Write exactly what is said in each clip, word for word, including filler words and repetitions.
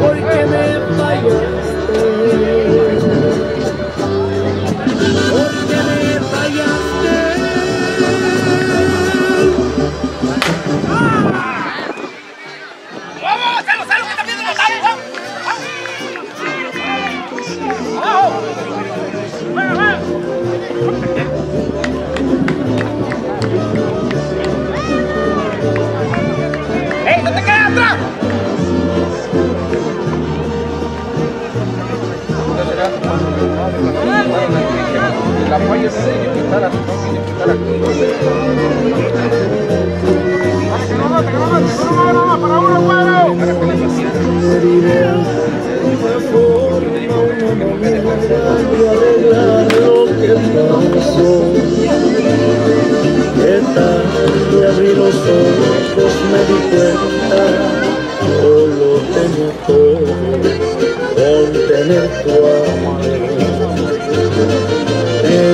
porque me fallaste. La falla es seria, quitar aquí, quitar aquí. Me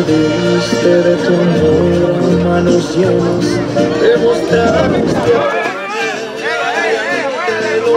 diste de tu amor a manos llenas, demostrarme que te lo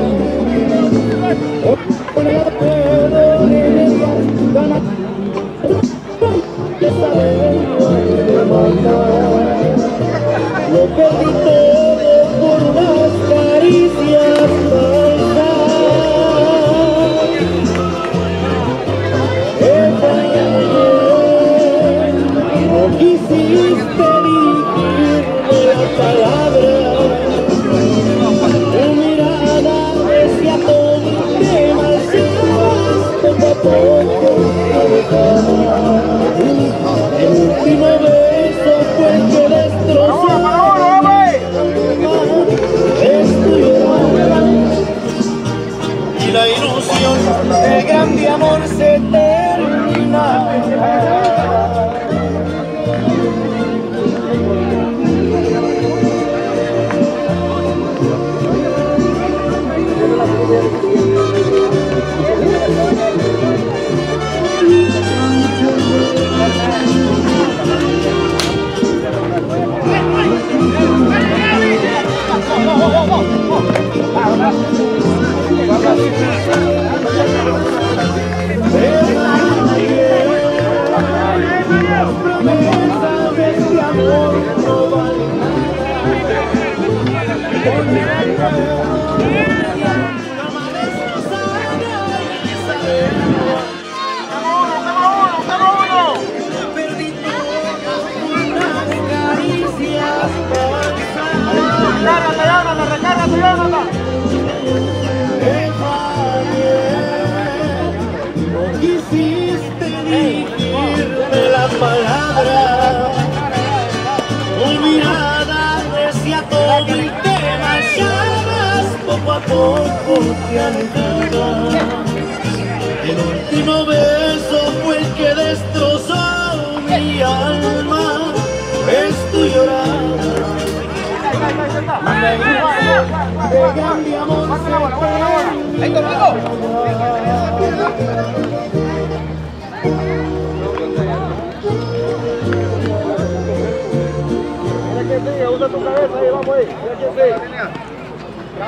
Lo perdí todo por unas caricias falsas. Te fallé, no quisiste dirigirme las palabras. Tu mirada decía todo que marchabas poco a poco a mi cama. El último beso fue el que destrozó. La ilusión de grande amor se termina. El último beso fue el que destrozó mi alma. Es tu llorar, de grande amor se termina. ¡Ah,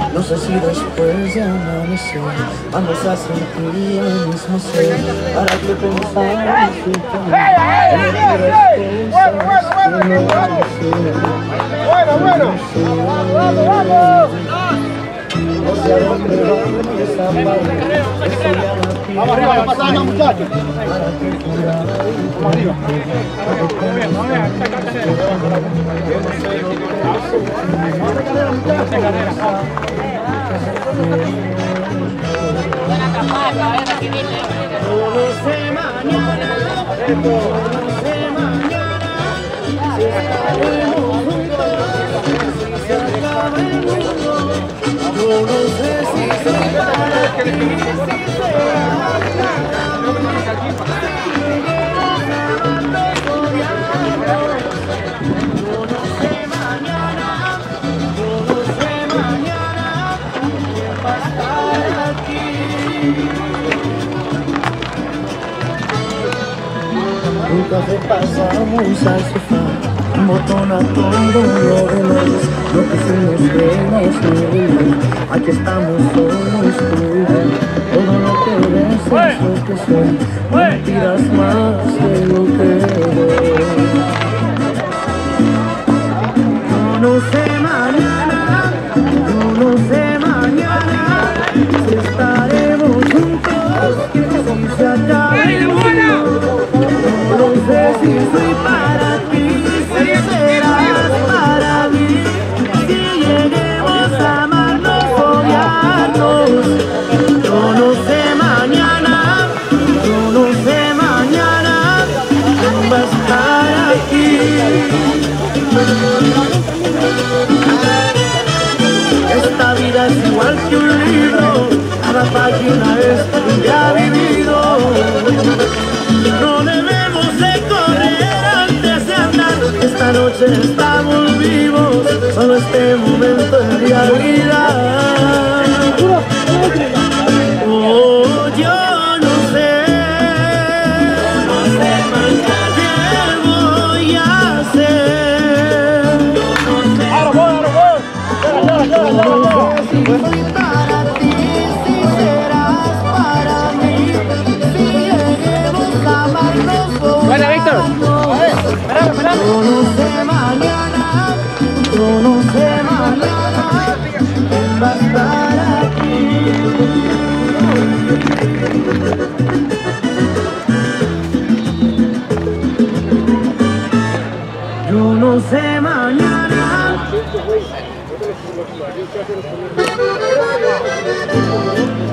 No sé si después de amanecer vamos a sentir el mismo ser. Para que pensar en su camino. No sé a dónde vamos, esa parte que se llama Vamos arriba, la pasada más, muchachos. Vamos arriba. Nunca repasamos al sofá, un botón a todo lo demás. No quisimos vernos vivir, aquí estamos solos tú y yo. Todo lo que ves es lo que soy, mentiras más de lo que yo. No sé mañana, yo no sé mañana, si estaremos juntos, si se acaba el mundo. No sé si soy para ti, si serás para mí, si lleguemos a amarnos o odiarnos. Yo no sé mañana, yo no sé mañana, ¿quién va a estar aquí? Esta vida es igual que un libro, cada página es un día vivido. No debemos de correr antes de andar. Esta noche estamos vivos, solo este momento es realidad. Oh, yo no sé, no sé qué voy a hacer. No sé si soy para ti, si serás para mí. Buena, Víctor. A ver, espera, espera. Yo no sé mañana, yo no sé mañana, ¿quién va a estar aquí? Yo no sé mañana.